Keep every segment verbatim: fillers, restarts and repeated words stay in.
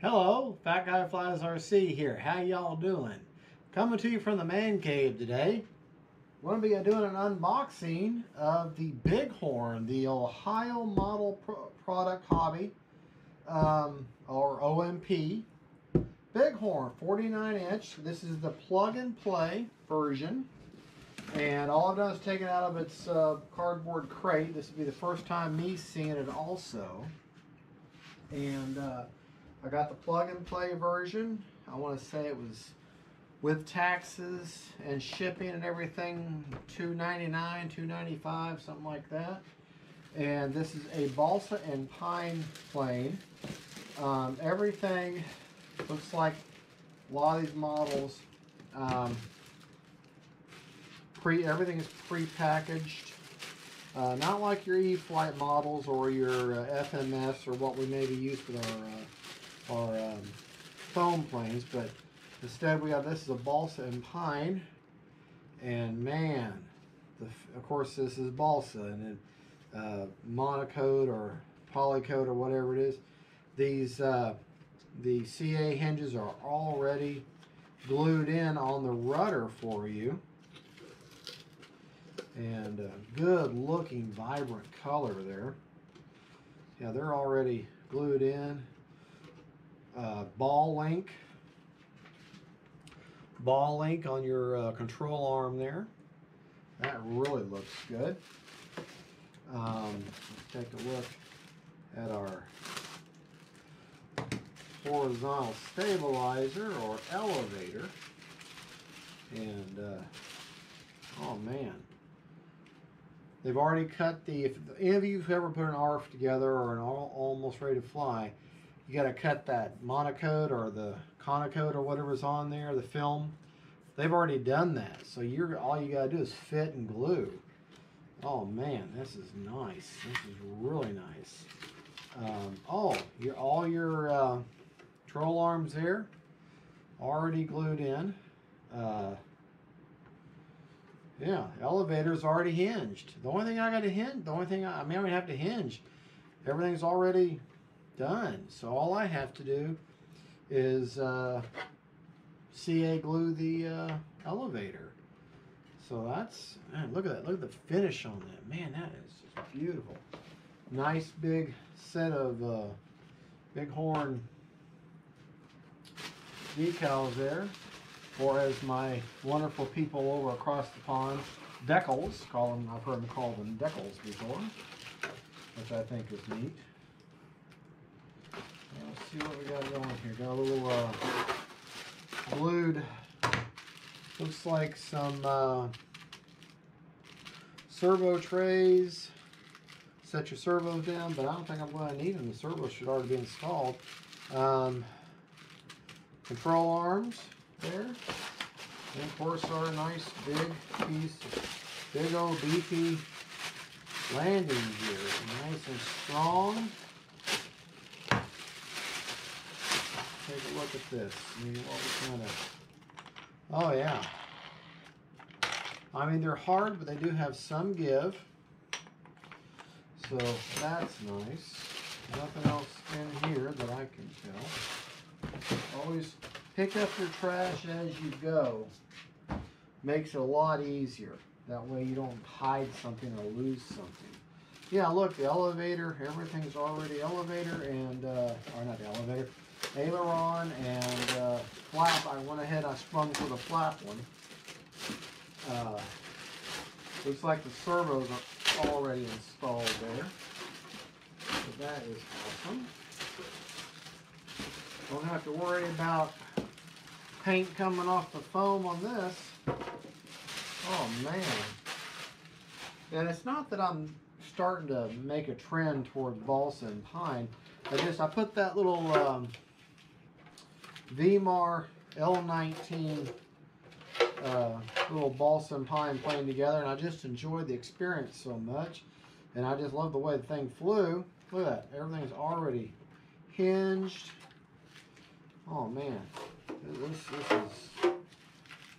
Hello, Fat Guy Flies R C here. How y'all doing? Coming to you from the man cave today. We're going to be doing an unboxing of the Bighorn, the Ohio Model Pro Product Hobby, um, or O M P. Bighorn, forty-nine inch. This is the plug-and-play version. And all I've done is take it out of its uh, cardboard crate. This would be the first time me seeing it also. And uh, I got the plug-and-play version. I want to say it was with taxes and shipping and everything, two ninety-nine, two ninety-five, something like that. And this is a balsa and pine plane. Um, everything looks like a lot of these models. Um, pre everything is pre-packaged. Uh, not like your E-flight models or your uh, F M S or what we maybe use with our uh, Or um, foam planes, but instead we have this is a balsa and pine, and man, the, of course this is balsa, and then uh, monokote or polycote or whatever it is. These uh, the C A hinges are already glued in on the rudder for you, and a good looking vibrant color there. Yeah, they're already glued in. Uh, ball link, ball link on your uh, control arm there. That really looks good. Um, let's take a look at our horizontal stabilizer or elevator. And uh, oh man, they've already cut the. If any of you have ever put an A R F together or an all, almost ready to fly. You got to cut that monocote or the conocote or whatever's on there, the film. They've already done that, so you're all you got to do is fit and glue. Oh man, this is nice. This is really nice. Um, oh, your all your uh, control arms there already glued in. Uh, yeah, elevator's already hinged. The only thing I got to hinge, the only thing I, I mean, I would have to hinge. Everything's already done. So all I have to do is uh, C A glue the uh, elevator. So that's, man, look at that. Look at the finish on that. Man, that is just beautiful. Nice big set of uh, Bighorn decals there. Or as my wonderful people over across the pond, decals. Call them, I've heard them call them decals before, which I think is neat. Let's see what we got going here. Got a little uh, glued, looks like some uh, servo trays. Set your servos down, but I don't think I'm going to need them. The servos should already be installed. Um, control arms there. And of course our nice big piece, big old beefy landing gear. Nice and strong. Take a look at this. I mean, what we kind of, oh yeah. I mean, they're hard, but they do have some give. So that's nice. Nothing else in here that I can tell. Always pick up your trash as you go. Makes it a lot easier. That way you don't hide something or lose something. Yeah, look, the elevator, everything's already elevator and, uh, or not the elevator, aileron and uh, flap. I went ahead, I sprung for the flap one. Uh, looks like the servos are already installed there. So that is awesome. Don't have to worry about paint coming off the foam on this. Oh man. And it's not that I'm starting to make a trend toward balsa and pine. I just, I put that little um, V MAR L nineteen uh, little balsa and pine plane together, and I just enjoyed the experience so much, and I just love the way the thing flew. Look at that, everything's already hinged. Oh man, this, this is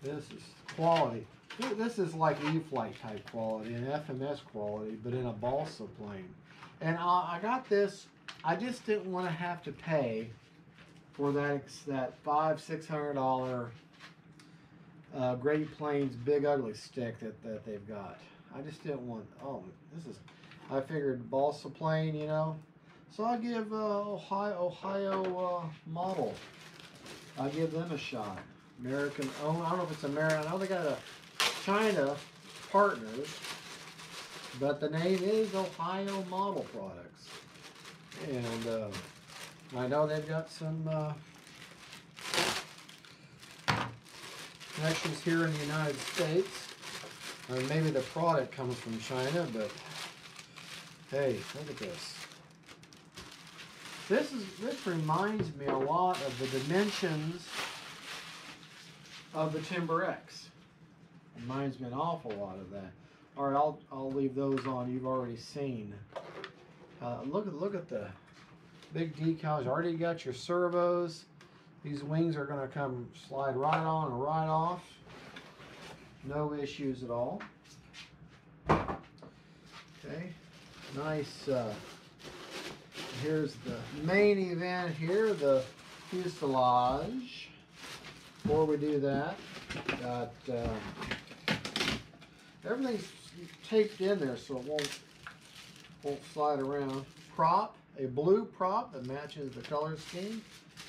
this is quality. This is like E-flight type quality and F M S quality, but in a balsa plane. And I, I got this. I just didn't want to have to pay for that that five six hundred dollar uh, Great Plains Big Ugly stick that that they've got. I just didn't want. Oh, this is. I figured balsa plane, you know. So I give uh, Ohio Ohio uh, model. I give them a shot. American owned. I don't know if it's American. I know they got a China partners, but the name is Ohio Model Products, and uh, I know they've got some uh, connections here in the United States. I mean, maybe the product comes from China, but hey, look at this. This is this reminds me a lot of the dimensions of the Timber X. Reminds me an awful lot of that. All right, I'll I'll leave those on. You've already seen. Uh, look at look at the big decals. You already got your servos. These wings are going to come slide right on and right off. No issues at all. Okay, nice. Uh, here's the main event here, the fuselage. Before we do that, got uh, everything's taped in there so it won't won't slide around. Prop, a blue prop that matches the color scheme.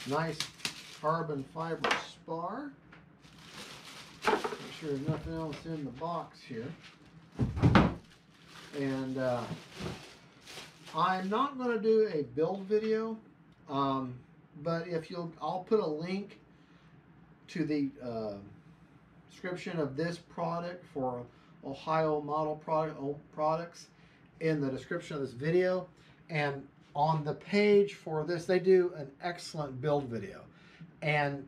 Nice carbon fiber spar. Make sure there's nothing else in the box here. And uh, I'm not going to do a build video, um, but if you'll, I'll put a link to the uh, description of this product for Ohio Model product, Products in the description of this video, and on the page for this they do an excellent build video, and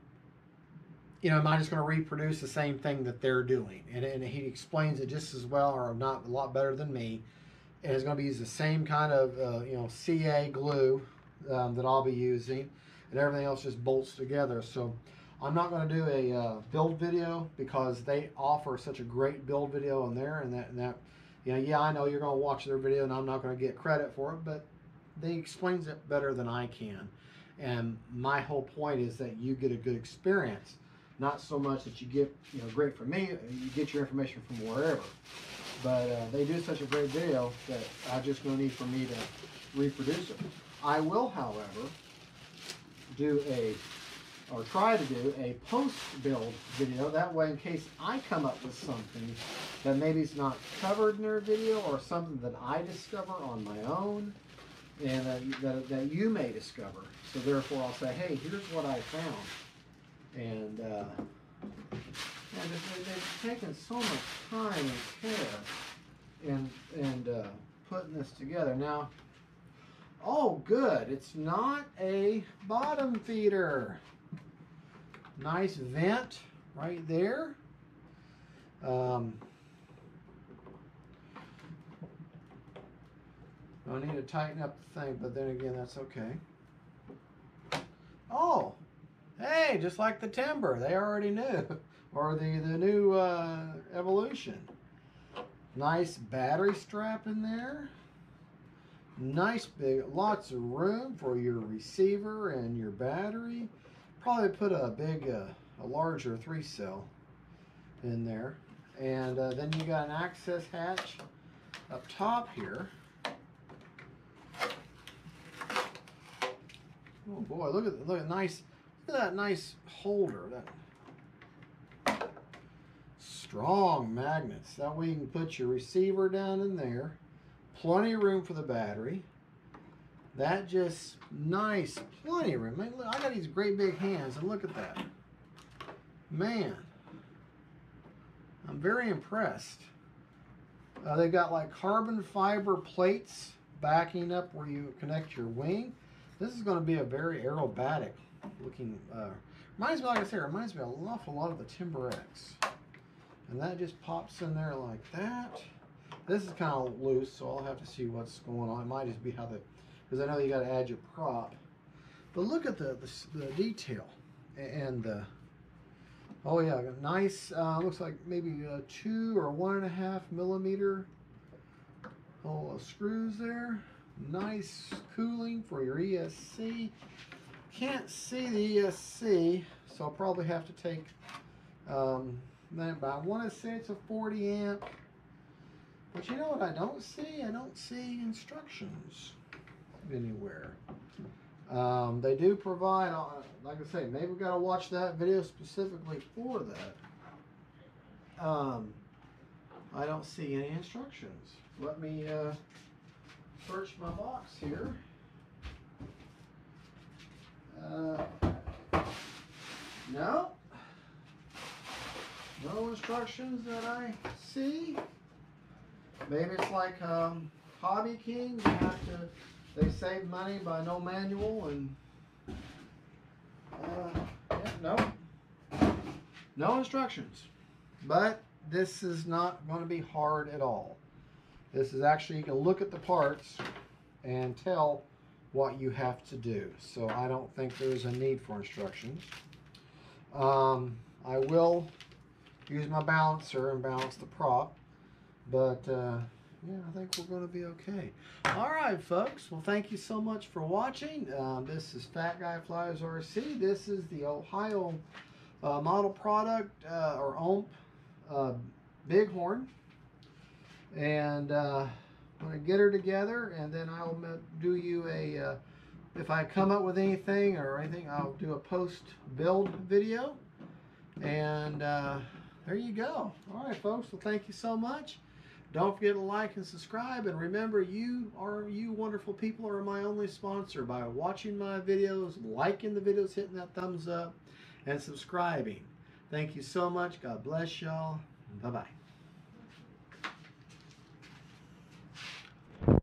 you know, am I just going to reproduce the same thing that they're doing, and, and he explains it just as well, or not a lot better than me, and it's going to be the same kind of uh, you know, C A glue um, that I'll be using, and everything else just bolts together. So I'm not going to do a uh, build video because they offer such a great build video in there, and that, and that, you know, yeah, I know you're going to watch their video and I'm not going to get credit for it, but they explains it better than I can. And my whole point is that you get a good experience, not so much that you get, you know, great from me, you get your information from wherever. But uh, they do such a great video that I just no need for me to reproduce it. I will, however, do a or try to do a post-build video. That way, in case I come up with something that maybe is not covered in their video, or something that I discover on my own, and uh, that, that you may discover. So therefore, I'll say, hey, here's what I found. And uh, yeah, they've, they've taken so much time and care and, and uh, putting this together. Now, oh, good, it's not a bottom feeder. Nice vent right there. Um, I need to tighten up the thing, but then again, that's okay. Oh, hey, just like the Timber, they already knew, or the the new uh, Evolution. Nice battery strap in there. Nice big, lots of room for your receiver and your battery. Probably put a big, uh, a larger three cell in there, and uh, then you got an access hatch up top here. Oh boy, look at look at nice, look at that nice holder. That strong magnets. That way you can put your receiver down in there. Plenty of room for the battery. That just nice, plenty of room. Man, look, I got these great big hands, and look at that. Man, I'm very impressed. Uh, they've got like carbon fiber plates backing up where you connect your wing. This is going to be a very aerobatic looking. Uh, reminds me, like I said, reminds me an awful lot of the Timber X. And that just pops in there like that. This is kind of loose, so I'll have to see what's going on. It might just be how they. Because I know you got to add your prop, but look at the the, the detail, and the, oh yeah, nice. Uh, looks like maybe uh, two or one and a half millimeter hole of screws there. Nice cooling for your E S C. can't see the E S C, so I'll probably have to take um, that, but I want to say it's a forty amp. But you know what I don't see? I don't see instructions anywhere. Um, they do provide, like I say, maybe we've got to watch that video specifically for that. Um, I don't see any instructions. Let me uh, search my box here. Uh, no. No instructions that I see. Maybe it's like um, Hobby King. You have to, they save money by no manual, and uh, yeah, no, no instructions. But this is not going to be hard at all. This is actually, you can look at the parts and tell what you have to do. So I don't think there's a need for instructions. Um, I will use my balancer and balance the prop. But, uh, yeah, I think we're going to be okay. All right, folks. Well, thank you so much for watching. Uh, this is Fat Guy Flies R C. This is the Ohio uh, Model Product, uh, or O M P, uh, Bighorn. And uh, I'm going to get her together, and then I'll do you a, uh, if I come up with anything or anything, I'll do a post-build video. And uh, there you go. All right, folks. Well, thank you so much. Don't forget to like and subscribe, and remember, you are you wonderful people are my only sponsor by watching my videos, liking the videos, hitting that thumbs up, and subscribing. Thank you so much. God bless y'all. Bye-bye.